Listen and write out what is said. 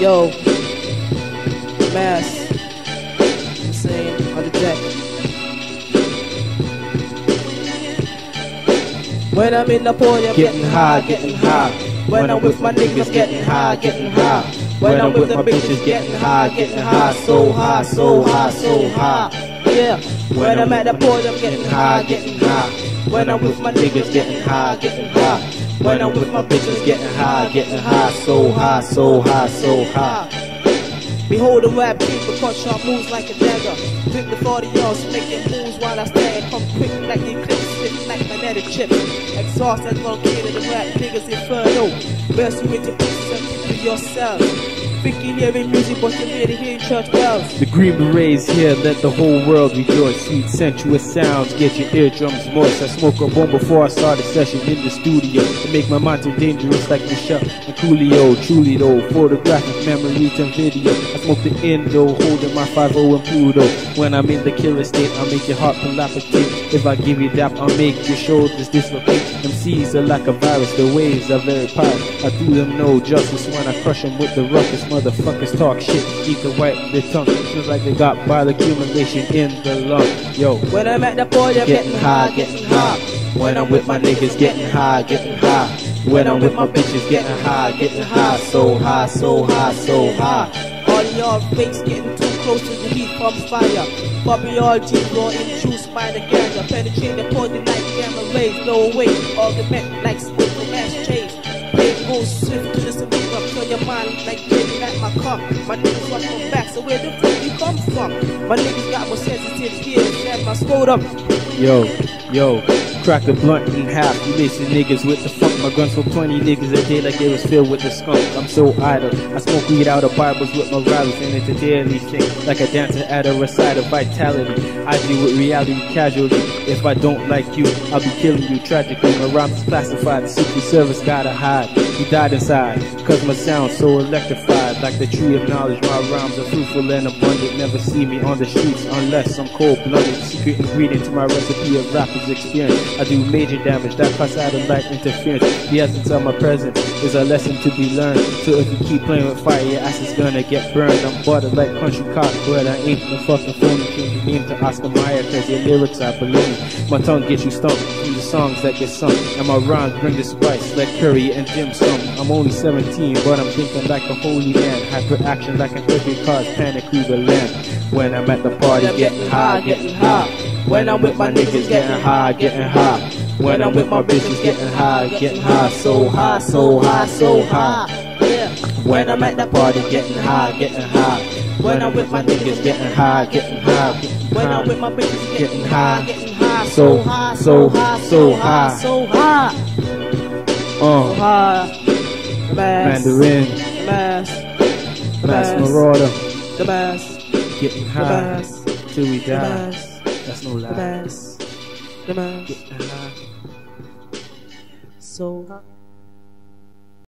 Yo, Mass, insane on the deck. When I'm in the pool, you're getting high, getting high. When I'm with my niggas, getting high, getting high. When I'm with my bitches, getting high, so high, so high, so high. Yeah. When I'm at the pool, I'm getting high, getting high. When I'm with my niggas, getting high, getting high. When I'm with my bitches, getting high, so high, so high, so high. Behold the rap beat, the punch sharp moves like a dagger. Flip the 40 yards, making moves while I stand. Come quick like the eclipse, flip like magnetic chips. Exhaust that long kid in the rap, niggas inferno. Best you into pieces and do yourself. Thinking hearing music, but you're here to hear church bells. The Green Berets here, let the whole world rejoice. Sweet sensuous sounds, get your eardrums moist. I smoke a bone before I start a session in the studio, to make my mind so dangerous like Michelle and Coolio. Truly though, photographic memories and video. I smoke the endo, holding my 5-0 and Pluto. When I'm in the killer state, I'll make your heart palpitate. If I give you dap, I'll make your shoulders dislocate. MCs are like a virus, the waves are very pious. I do them no justice when I crush them with the ruckus. Motherfuckers talk shit, you can wipe their tongue. Feels like they got bioaccumulation in the lung. Yo, when I'm at the boy, I'm getting high, getting high. When I'm with my niggas, getting high, getting high. When I'm with my bitches, getting high, so high, so high, so high. All y'all fakes getting too close to the heat from fire. Bobby all G's raw in true spider ganja. Penetrate the poison like gamma rays, no way. Augment like split from ashtrays. They go swift to the suburb, turn your mind like drinking at my cup. My niggas want from back, so where the fuck you come from? My niggas got more sensitive ears than my scrotum. Yo, yo, crack the blunt in half. You listen niggas with the funk. My guns for 20 niggas a day like they was filled with the skunk. I'm so idle, I smoke weed out of Bibles with my rivals, and it's a daily thing, like a dancer at a recital. Vitality, I deal with reality casually. If I don't like you, I'll be killing you tragically. My rhyme is classified, the Secret Service gotta hide. You died inside, cause my sound's so electrified. Like the tree of knowledge, my rhymes are fruitful and abundant. Never see me on the streets unless I'm cold-blooded. Secret ingredient to my recipe of rap is experience. I do major damage, that cuts out of light interference. The essence of my presence is a lesson to be learned. So if you keep playing with fire, your ass is gonna get burned. I'm buttered like country cock, but I ain't no fucking phony. Change your name to Oscar Mayer, cause your lyrics are baloney. My tongue gets you stumped from the songs that get sung, and my rhymes bring the spice like curry and dim sum. I'm only 17, but I'm thinking like a holy man. Hyperaction like an earthquake cause panic through the land. When I'm at the party, getting high, getting high. When I'm with my niggas, getting high, getting high. When I'm with my bitches, getting high, so high, so high, so high. Yeah. When I'm at the party, getting high, getting high. When I'm with my niggas, getting high, getting high. When I'm with my bitches, getting high, so high, so high, so high, so high. So high. The Masked Mandarin, the Masked, the Masked Marauder, the Masked, getting high till we die. That's no lie. The Masked, getting high. So high.